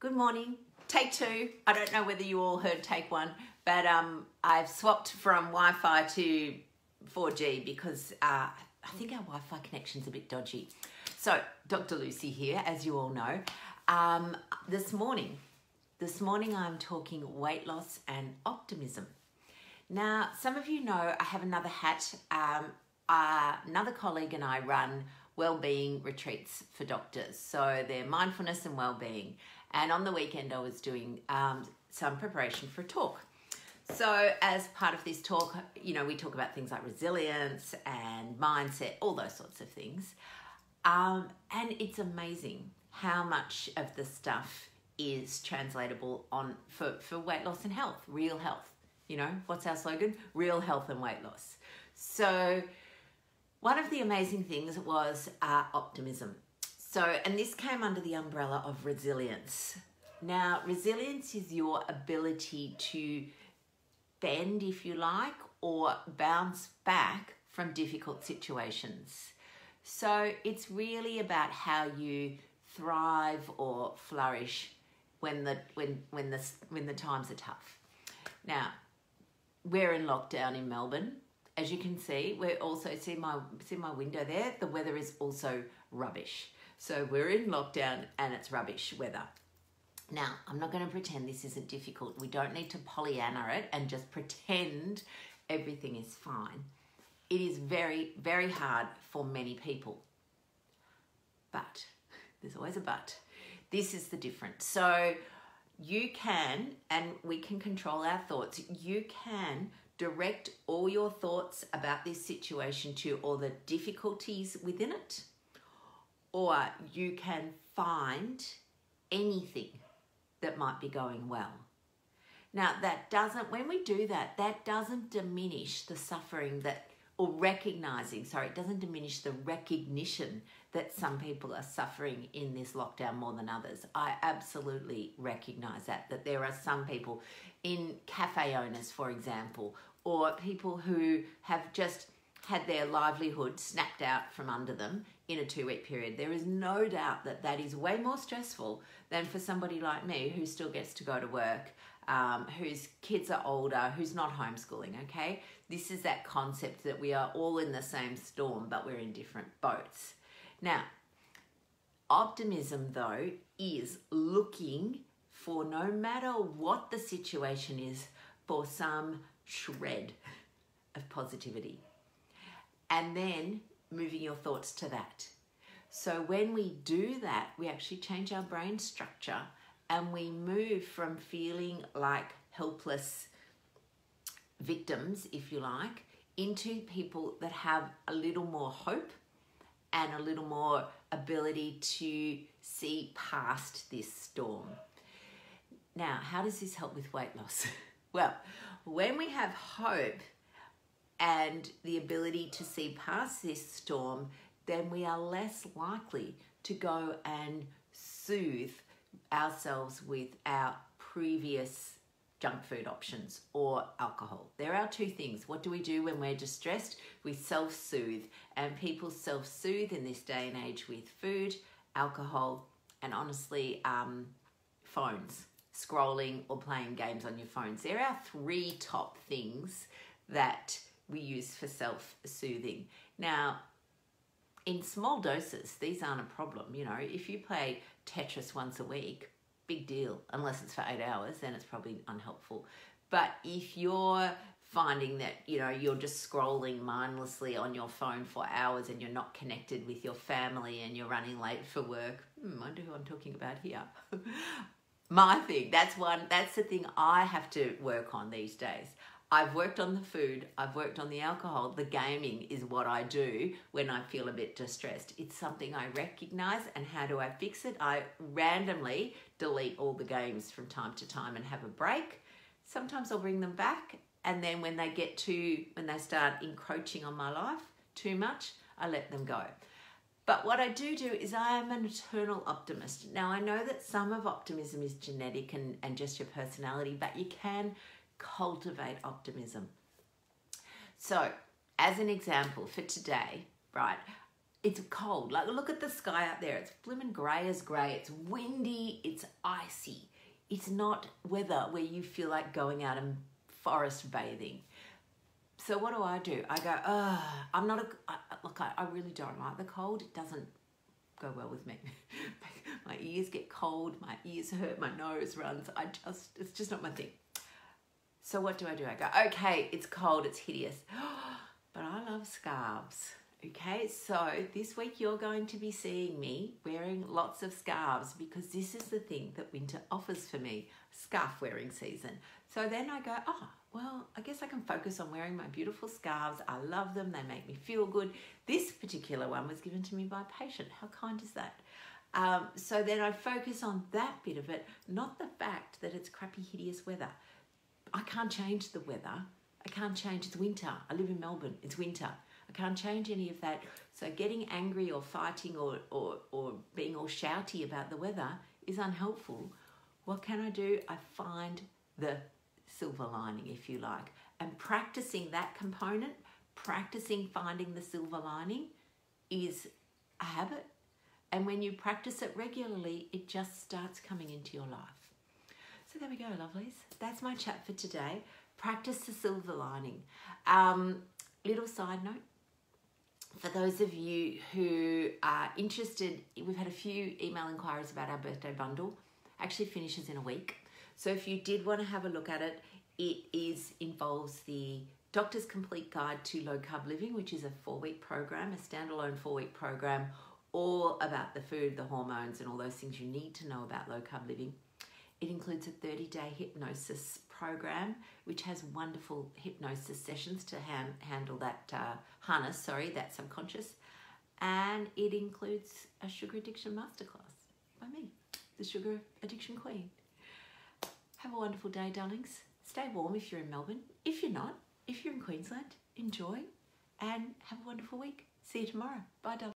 Good morning. Take two. I don't know whether you all heard take one, but I've swapped from Wi-Fi to 4G because I think our Wi-Fi connection's a bit dodgy. So Dr. Lucy here, as you all know. This morning I'm talking weight loss and optimism. Now, some of you know I have another hat. Another colleague and I run wellbeing retreats for doctors. So they're mindfulness and wellbeing. And on the weekend I was doing some preparation for a talk. So as part of this talk, you know, we talk about things like resilience and mindset, all those sorts of things. And it's amazing how much of the stuff is translatable on for weight loss and health, real health. You know, what's our slogan? Real health and weight loss. So one of the amazing things was optimism. So, and this came under the umbrella of resilience. Now, resilience is your ability to bend, if you like, or bounce back from difficult situations. So it's really about how you thrive or flourish when the times are tough. Now, we're in lockdown in Melbourne. As you can see, we're also, see my window there, the weather is also rubbish. So we're in lockdown and it's rubbish weather. Now, I'm not going to pretend this isn't difficult. We don't need to Pollyanna it and just pretend everything is fine. It is very, very hard for many people. But, there's always a but, this is the difference. So you can, and we can control our thoughts, you can direct all your thoughts about this situation to all the difficulties within it, or you can find anything that might be going well. Now that doesn't, when we do that, that doesn't diminish the suffering that, or recognizing, sorry, it doesn't diminish the recognition that some people are suffering in this lockdown more than others. I absolutely recognize that there are some people in cafe owners, for example, or people who have just had their livelihood snapped out from under them in a 2-week period. There is no doubt that that is way more stressful than for somebody like me who still gets to go to work, whose kids are older, who's not homeschooling, okay? This is that concept that we are all in the same storm, but we're in different boats. Now, optimism though is looking for, no matter what the situation is, for some shred of positivity. And then moving your thoughts to that. So when we do that, we actually change our brain structure and we move from feeling like helpless victims, if you like, into people that have a little more hope and a little more ability to see past this storm. Now, how does this help with weight loss? Well, when we have hope and the ability to see past this storm, then we are less likely to go and soothe ourselves with our previous junk food options or alcohol. There are two things. What do we do when we're distressed? We self-soothe, and people self-soothe in this day and age with food, alcohol, and honestly, phones, scrolling or playing games on your phones. There are three top things that we use for self-soothing. Now, in small doses, these aren't a problem. You know, if you play Tetris once a week, big deal, unless it's for 8 hours, then it's probably unhelpful. But if you're finding that, you know, you're just scrolling mindlessly on your phone for hours and you're not connected with your family and you're running late for work, I wonder who I'm talking about here. My thing, that's the thing I have to work on these days. I've worked on the food, I've worked on the alcohol, the gaming is what I do when I feel a bit distressed. It's something I recognise, and how do I fix it? I randomly delete all the games from time to time and have a break. Sometimes I'll bring them back, and then when they start encroaching on my life too much, I let them go. But what I do is I am an eternal optimist. Now I know that some of optimism is genetic and just your personality, but you can cultivate optimism. So, as an example for today, right, it's cold. Like, look at the sky out there. It's blimmin' grey as grey. It's windy. It's icy. It's not weather where you feel like going out and forest bathing. So what do? I go, I really don't like the cold. It doesn't go well with me. My ears get cold. My ears hurt. My nose runs. It's just not my thing. So what do? I go, okay, it's cold. It's hideous. But I love scarves. Okay, so this week you're going to be seeing me wearing lots of scarves because this is the thing that winter offers for me, scarf wearing season. So then I go, oh, well, I guess I can focus on wearing my beautiful scarves. I love them. They make me feel good. This particular one was given to me by a patient. How kind is that? So then I focus on that bit of it, not the fact that it's crappy, hideous weather. I can't change the weather. I can't change. It's winter. I live in Melbourne. It's winter. I can't change any of that. So getting angry or fighting or being all shouty about the weather is unhelpful. What can I do? I find the silver lining, if you like. And practicing that component, practicing finding the silver lining is a habit. And when you practice it regularly, it just starts coming into your life. So there we go, lovelies. That's my chat for today. Practice the silver lining. Little side note. For those of you who are interested, we've had a few email inquiries about our birthday bundle. Actually finishes in a week. So if you did want to have a look at it, it involves the Doctor's Complete Guide to Low Carb Living, which is a 4-week program, a standalone 4-week program, all about the food, the hormones, and all those things you need to know about low carb living. It includes a 30-day hypnosis program, which has wonderful hypnosis sessions to handle that, that subconscious. And it includes a sugar addiction masterclass by me, the Sugar Addiction Queen. Have a wonderful day, darlings. Stay warm if you're in Melbourne. If you're not, if you're in Queensland, enjoy and have a wonderful week. See you tomorrow. Bye, darling.